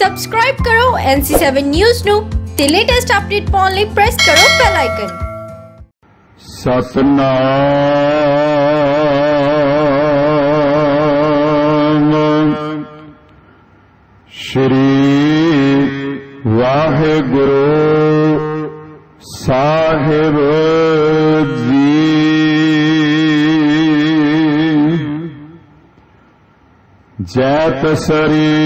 Subscribe કરો NC7 news નું તે લેટેસ્ટ અપડેટ પાઉં લે પ્રેસ કરો bell icon. Satnam Shri Waheguru Sahib ji. Jaitsari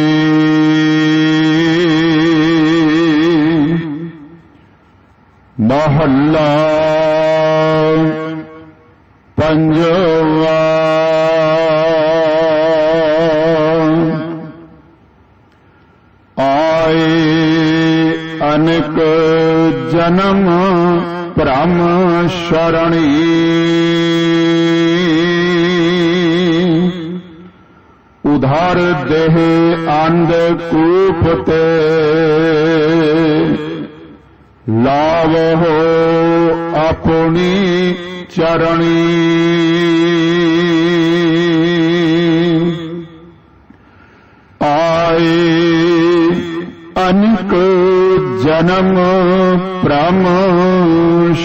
महल्ला पंजवा। आए अनेक जन्म ब्रह्म शरणी उधार देह अंधकूप ते लाव हो अपनी चरणी। आए अनेक जन्म ब्रह्म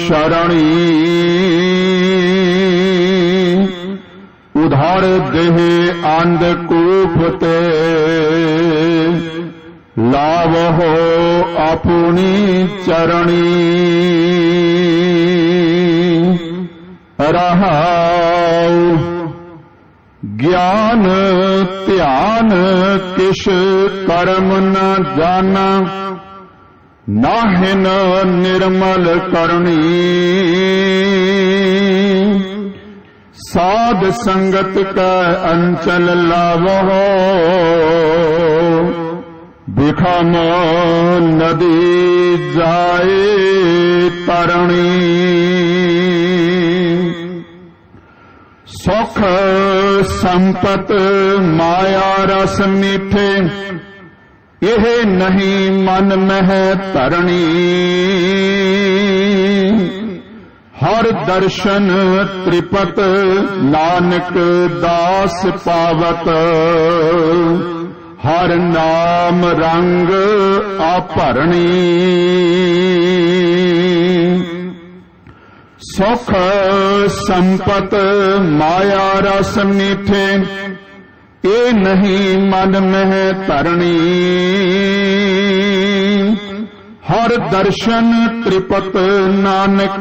शरणी उधार देह अंधकूप ते लाव हो अपनी चरणी। रहाओ ज्ञान ध्यान किश कर्म न जाना नाहिन निर्मल करनी। साध संगत का अंचल लावो बिखम नदी जाए तरणी। सुख संपत माया रस मीठे यह नहीं मन मह तरणी। हर दर्शन त्रिपत नानक दास पावत हर नाम रंग आपरणी। सुख संपत माया रस मीठे ये नहीं मन मह तरणी। हर दर्शन त्रिपत नानक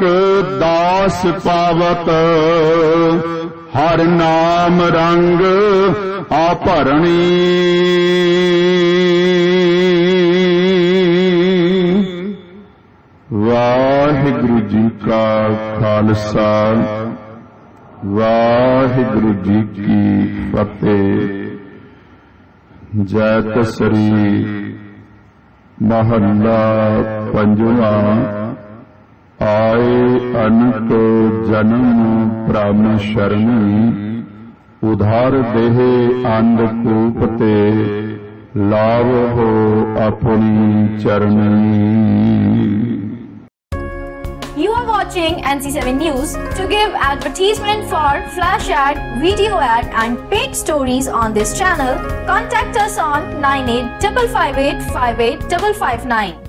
दास पावत हर नाम रंग आपरणी। वाहिगुरु जी का खालसा वाहिगुरु जी की फतेह। जैत सरी महला पंजवा। आए अनंत जन्म ब्रह्म शरणी उधार देहे अंधकूप ते लाव हो अपनी चरणी। You are watching NC7 News. To give advertisement for flash ad, video ad and paid stories on this channel, contact us on 9855858559.